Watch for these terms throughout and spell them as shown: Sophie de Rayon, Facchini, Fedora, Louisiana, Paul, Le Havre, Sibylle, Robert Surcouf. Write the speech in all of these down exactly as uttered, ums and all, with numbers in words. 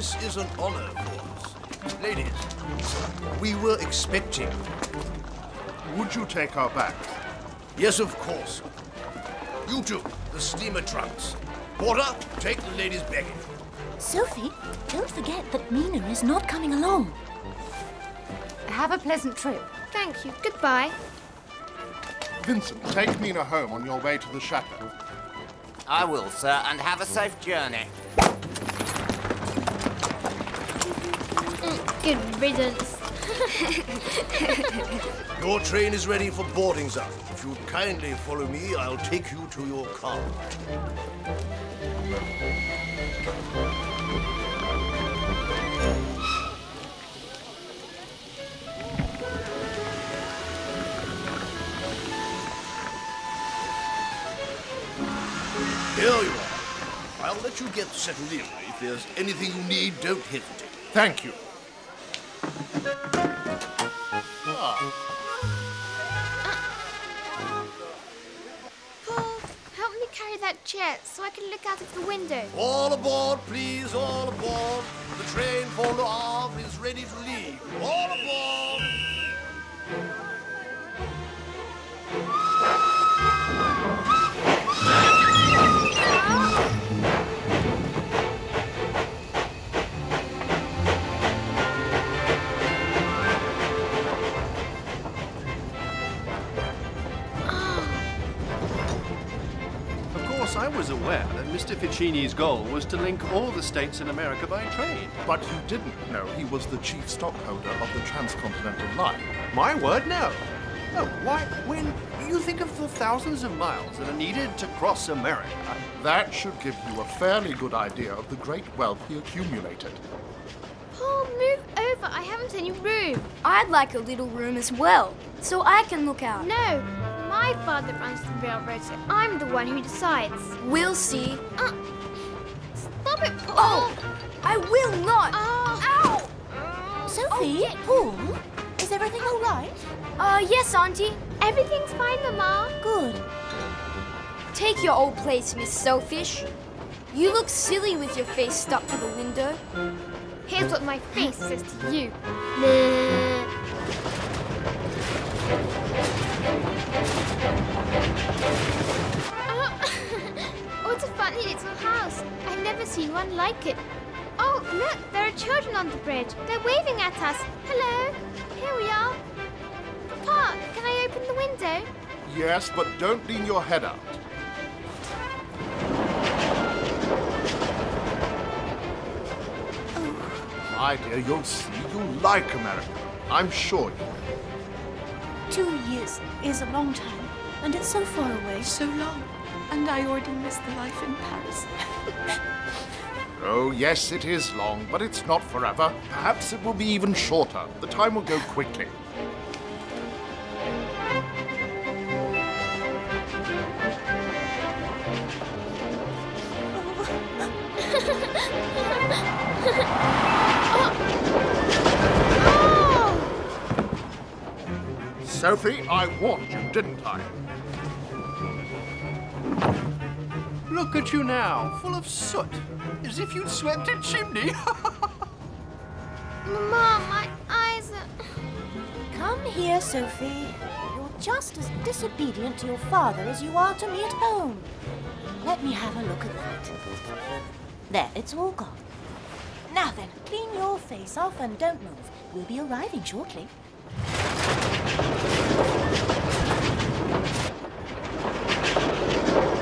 This is an honor for us. Ladies, we were expecting you. Would you take our bags? Yes, of course. You two, the steamer trunks. Porter, take the ladies' baggage. Sophie, don't forget that Mina is not coming along. Have a pleasant trip. Thank you. Goodbye. Vincent, take Mina home on your way to the chateau. I will, sir, and have a safe journey. Good riddance. Your train is ready for boarding, sir. If you'll kindly follow me, I'll take you to your car. Here you are. I'll let you get settled in. If there's anything you need, don't hesitate. Thank you. Ah. Uh, Paul, help me carry that chair so I can look out of the window. All aboard, please, all aboard. The train for Le Havre is ready to leave. All aboard! I was aware that Mister Ficchini's goal was to link all the states in America by train. But you didn't know he was the chief stockholder of the transcontinental line. My word, no. Oh, why, when you think of the thousands of miles that are needed to cross America... That should give you a fairly good idea of the great wealth he accumulated. Paul, move over. I haven't any room. I'd like a little room as well, so I can look out. No. My father runs the railroad, so I'm the one who decides. We'll see. Uh, stop it, Paul! Oh, I will not! Oh. Ow! Sophie, oh, Paul, is everything all right? Uh, yes, Auntie. Everything's fine, Mama. Good. Take your old place, Miss Selfish. You look silly with your face stuck to the window. Here's what my face says to you. What a funny little house. I've never seen one like it. Oh, look, there are children on the bridge. They're waving at us. Hello. Here we are. Papa, can I open the window? Yes, but don't lean your head out. Oh. My dear, you'll see. You'll like America. I'm sure you will. Two years is a long time, and it's so far away, so long. And I already missed the life in Paris. Oh, yes, it is long, but it's not forever. Perhaps it will be even shorter. The time will go quickly. Sophie, I warned you, didn't I? Look at you now, full of soot, as if you'd swept a chimney. Mama, my eyes are... Come here, Sophie. You're just as disobedient to your father as you are to me at home. Let me have a look at that. There, it's all gone. Now then, clean your face off and don't move. We'll be arriving shortly.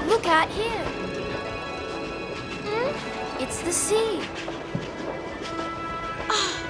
Look out here. Mm? It's the sea. Oh.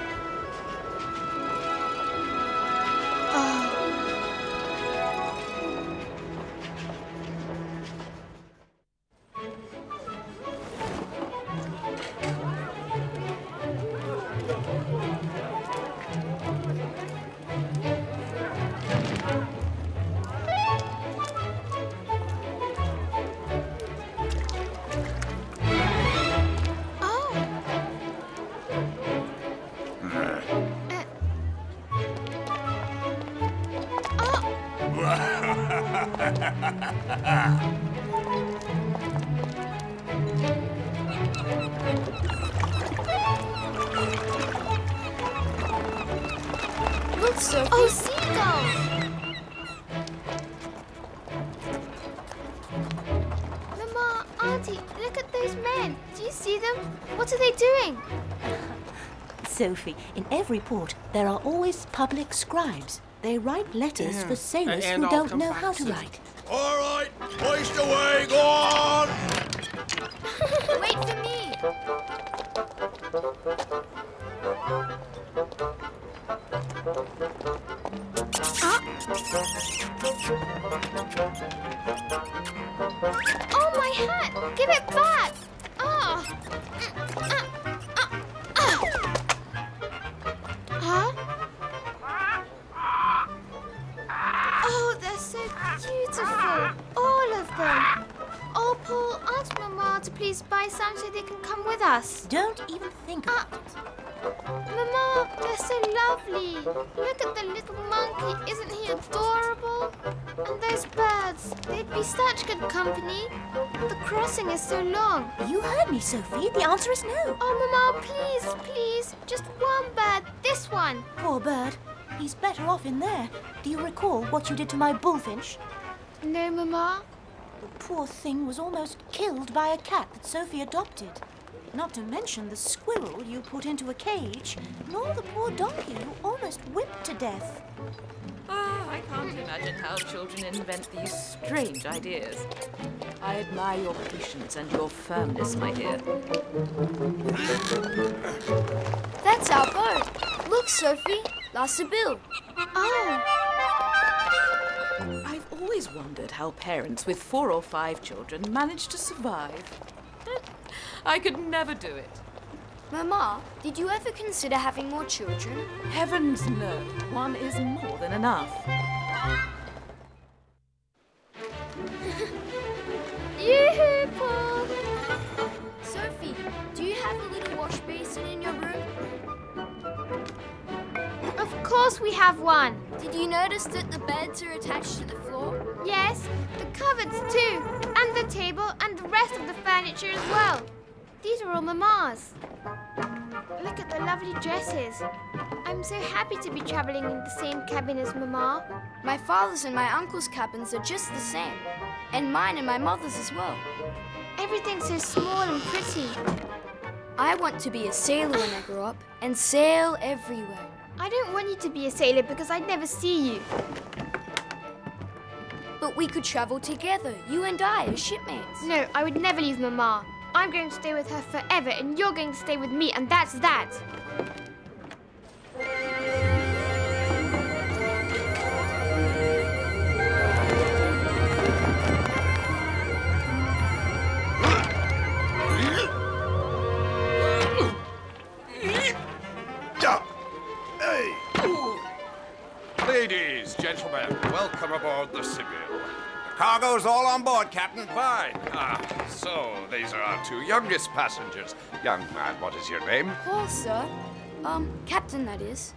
out, Sophie. Oh, seagulls! Mama, Auntie, look at those men. Do you see them? What are they doing? Sophie, in every port, there are always public scribes. They write letters yeah. for sailors and, and who don't know how to soon. write. All right, hoist away, go on! Wait for me! Huh? Oh, my hat! Give it back! Oh! Uh, uh. Please buy some so they can come with us. Don't even think of uh, it. Mama, they're so lovely. Look at the little monkey. Isn't he adorable? And those birds. They'd be such good company. The crossing is so long. You heard me, Sophie. The answer is no. Oh, Mama, please, please. Just one bird. This one. Poor bird. He's better off in there. Do you recall what you did to my bullfinch? No, Mama. The poor thing was almost killed by a cat that Sophie adopted. Not to mention the squirrel you put into a cage, nor the poor donkey you almost whipped to death. Ah, oh, I can't imagine how children invent these strange ideas. I admire your patience and your firmness, my dear. That's our boat. Look, Sophie, La Sibylle. Oh. I've always wondered how parents with four or five children manage to survive. I could never do it. Mama, did you ever consider having more children? Heavens no. One is more than enough. Yoo-hoo, Paul! Sophie, do you have a little wash basin in your room? Of course we have one. Did you notice that the beds are attached to the floor? Yes, the cupboards too, and the table and the rest of the furniture as well. These are all Mama's. Look at the lovely dresses. I'm so happy to be travelling in the same cabin as Mama. My father's and my uncle's cabins are just the same, and mine and my mother's as well. Everything's so small and pretty. I want to be a sailor when I grow up and sail everywhere. I don't want you to be a sailor because I'd never see you. But we could travel together, you and I, as shipmates. No, I would never leave Mama. I'm going to stay with her forever, and you're going to stay with me, and that's that. Ladies, gentlemen, welcome aboard the Sibylle. The cargo's all on board, Captain. Fine. Ah, so these are our two youngest passengers. Young man, what is your name? Paul, sir. Um, Captain, that is.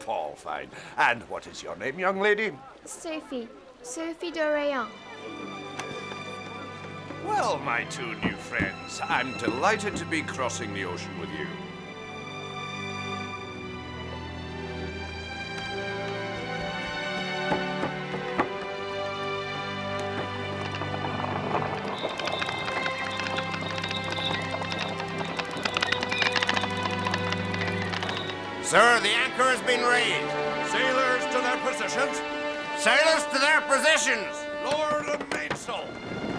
Paul, fine. And what is your name, young lady? Sophie. Sophie de Rayon. Well, my two new friends, I'm delighted to be crossing the ocean with you. Sir, the anchor has been raised. Sailors to their positions. Sailors to their positions. Lower the mainsail.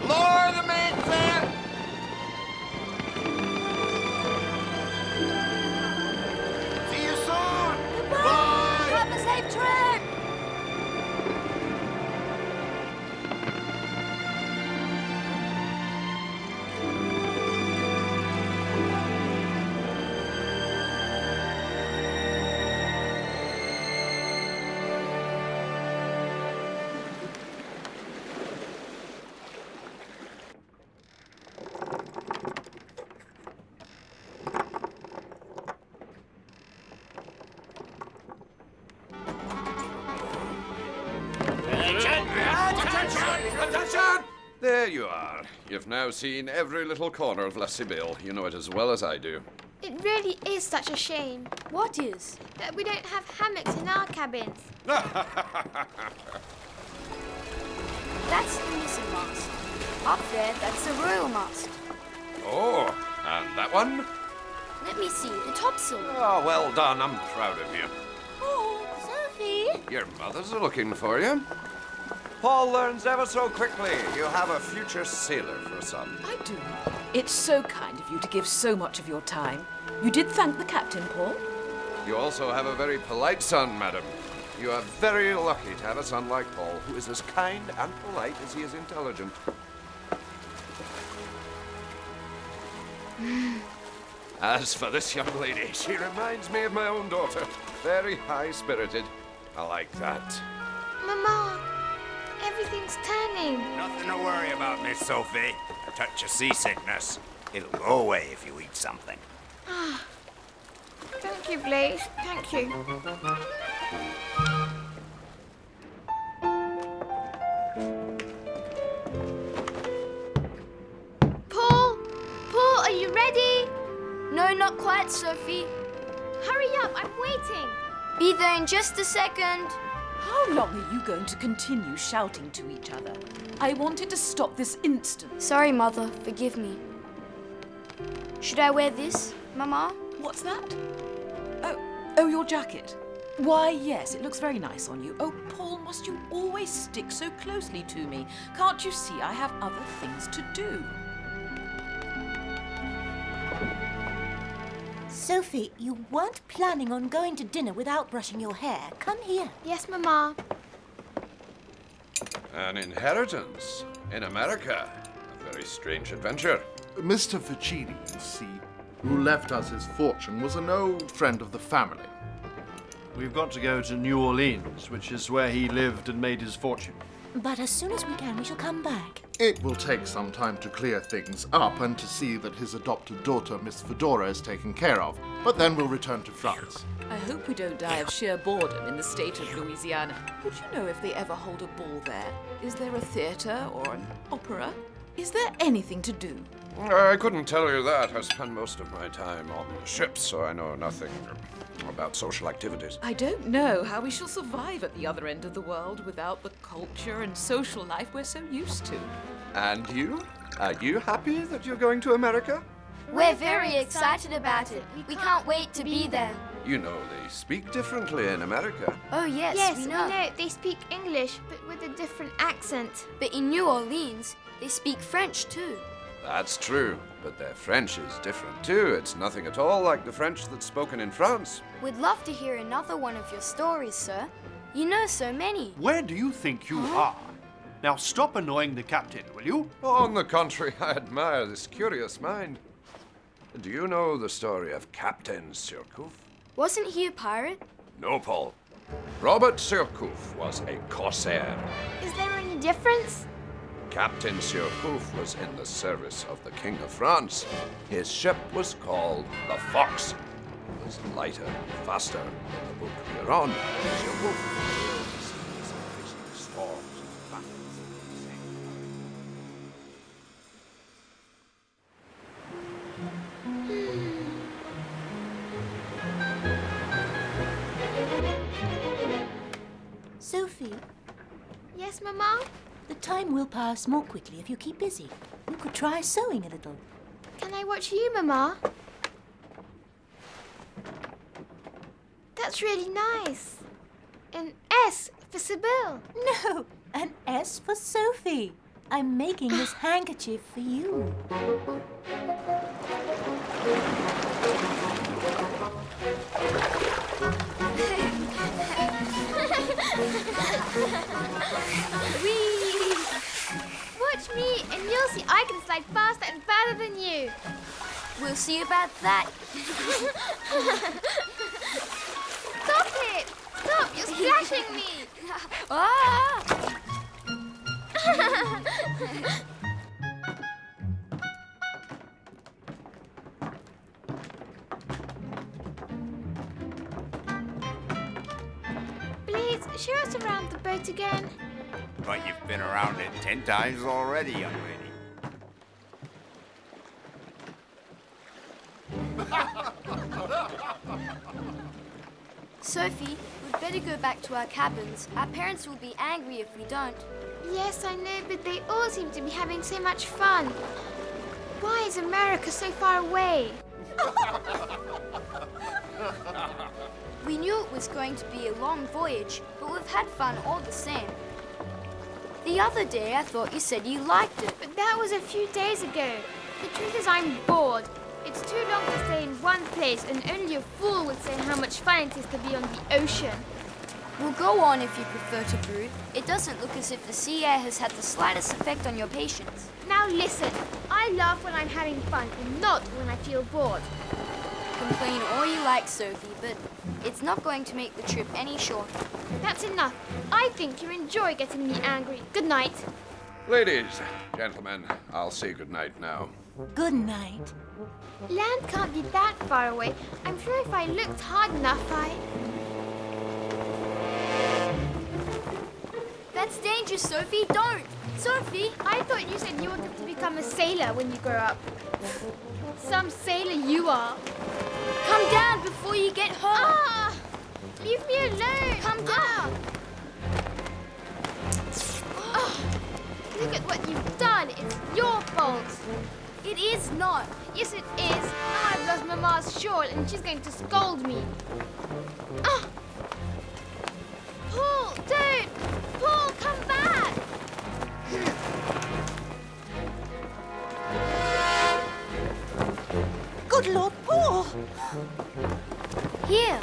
Lower the mainsail. See you soon. Goodbye. Bye. Have a safe trip. You've now seen every little corner of La Sibylle. You know it as well as I do. It really is such a shame. What is? That we don't have hammocks in our cabins. That's the missing mast. Up there, that's the royal mast. Oh, and that one? Let me see, the topsail. Oh, well done. I'm proud of you. Oh, Sophie. Your mother's looking for you. Paul learns ever so quickly. You have a future sailor for a son. I do. It's so kind of you to give so much of your time. You did thank the captain, Paul. You also have a very polite son, madam. You are very lucky to have a son like Paul, who is as kind and polite as he is intelligent. As for this young lady, she reminds me of my own daughter. Very high-spirited. I like that. Mama! Everything's turning. Nothing to worry about, Miss Sophie. A touch of seasickness. It'll go away if you eat something. Ah. Thank you, Blaze. Thank you. Paul! Paul, are you ready? No, not quite, Sophie. Hurry up, I'm waiting. Be there in just a second. How long are you going to continue shouting to each other? I wanted to stop this instant. Sorry, Mother. Forgive me. Should I wear this, Mama? What's that? Oh, oh, your jacket. Why, yes, it looks very nice on you. Oh, Paul, must you always stick so closely to me? Can't you see I have other things to do? Sophie, you weren't planning on going to dinner without brushing your hair. Come here. Yes, Mama. An inheritance in America. A very strange adventure. Mister Facchini, you see, who left us his fortune, was an old friend of the family. We've got to go to New Orleans, which is where he lived and made his fortune. But as soon as we can, we shall come back. It will take some time to clear things up and to see that his adopted daughter, Miss Fedora, is taken care of. But then we'll return to France. I hope we don't die of sheer boredom in the state of Louisiana. Would you know if they ever hold a ball there? Is there a theatre or an opera? Is there anything to do? I couldn't tell you that. I spend most of my time on the ships, so I know nothing about social activities. I don't know how we shall survive at the other end of the world without the culture and social life we're so used to. And you? Are you happy that you're going to America? We're very excited about it. We can't wait to be there. You know, they speak differently in America. Oh, yes, yes, we know. Yes, we know. They speak English, but with a different accent. But in New Orleans, they speak French, too. That's true, but their French is different too. It's nothing at all like the French that's spoken in France. We'd love to hear another one of your stories, sir. You know so many. Where do you think you huh? are? Now stop annoying the captain, will you? On the contrary, I admire this curious mind. Do you know the story of Captain Surcouf? Wasn't he a pirate? No, Paul. Robert Surcouf was a corsair. Is there any difference? Captain Surcouf was in the service of the King of France. His ship was called the Fox. It was lighter and faster than the boat we are on. Sophie. Yes, Mama? The time will pass more quickly if you keep busy. You could try sewing a little. Can I watch you, Mama? That's really nice. An S for Sibylle. No, an S for Sophie. I'm making this handkerchief for you. Whee! Watch me and you'll see I can slide faster and faster than you. We'll see about that. Stop it! Stop! You're splashing me! Ah! Please, show us around the boat again. But you've been around it ten times already, young lady. Sophie, we'd better go back to our cabins. Our parents will be angry if we don't. Yes, I know, but they all seem to be having so much fun. Why is America so far away? We knew it was going to be a long voyage, but we've had fun all the same. The other day, I thought you said you liked it. But that was a few days ago. The truth is I'm bored. It's too long to stay in one place, and only a fool would say how much fun it is to be on the ocean. We'll go on if you prefer to brew. It doesn't look as if the sea air has had the slightest effect on your patience. Now listen, I laugh when I'm having fun, and not when I feel bored. Complain all you like, Sophie, but it's not going to make the trip any shorter. That's enough. I think you enjoy getting me angry. Good night. Ladies, gentlemen, I'll say good night now. Good night. Land can't be that far away. I'm sure if I looked hard enough, I... That's dangerous, Sophie. Don't! Sophie, I thought you said you wanted to become a sailor when you grow up. Some sailor you are. Come down before you get hurt. Ah! Leave me alone. Come down. Ah. Oh, look at what you've done. It's your fault. It is not. Yes, it is. Now I've lost Mama's shawl and she's going to scold me. Ah! Paul, don't! Paul, come back! Good Lord, Paul! Here.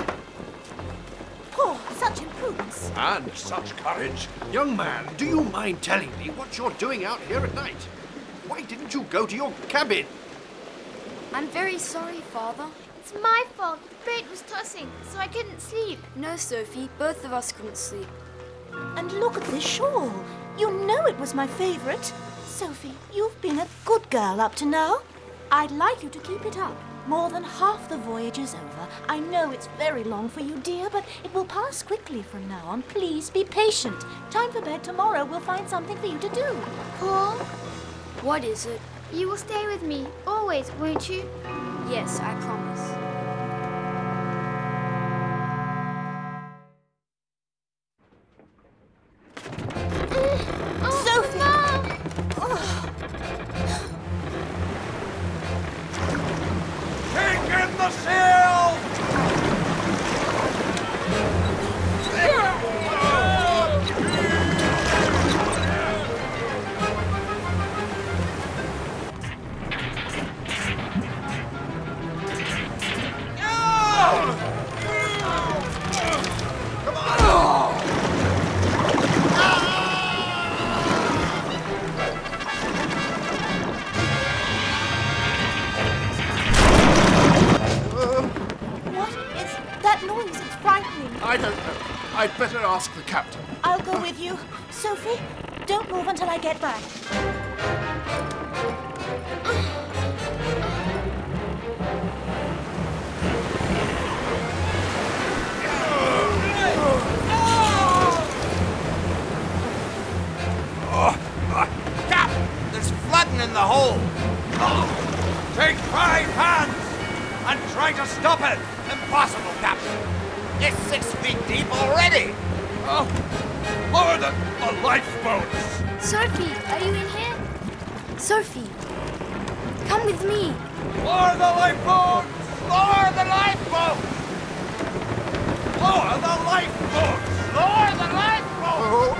Paul, such imprudence. And such courage. Young man, do you mind telling me what you're doing out here at night? Why didn't you go to your cabin? I'm very sorry, Father. It's my fault. The boat was tossing, so I couldn't sleep. No, Sophie, both of us couldn't sleep. And look at this shawl. You know it was my favourite. Sophie, you've been a good girl up to now. I'd like you to keep it up. More than half the voyage is over. I know it's very long for you, dear, but it will pass quickly from now on. Please be patient. Time for bed tomorrow. We'll find something for you to do. Paul? What is it? You will stay with me, always, won't you? Yes, I promise. Ask the captain. I'll go with you. Sophie, don't move until I get back. Captain, there's flooding in the hole. Take five hands and try to stop it. Impossible, Captain. It's six feet deep already. Oh, more than a lifeboat! Sophie, are you in here? Sophie, come with me. Lower the lifeboat! Lower the lifeboat! Lower the lifeboat! Lower the lifeboat! Oh.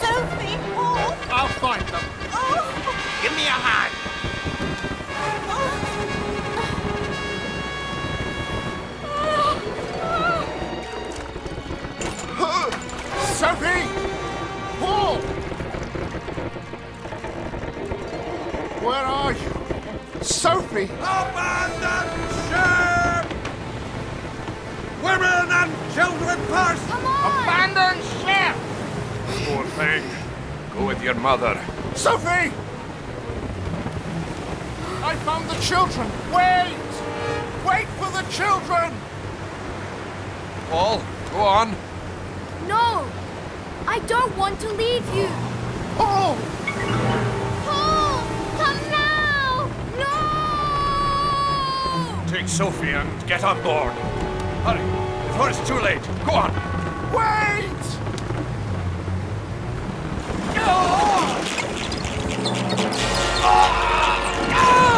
Sophie, Paul! I'll find them. Oh. Give me a hand. Sophie! Paul! Where are you? Sophie! Abandon ship! Women and children first! Come on! Abandon ship! Poor thing. Go with your mother. Sophie! I found the children. Wait! Wait for the children! Paul, go on. No! I don't want to leave you! Paul! Paul! Come now! No! take Sophie and get on board. Hurry, before it's too late. Go on. Wait! Go! Oh! Oh!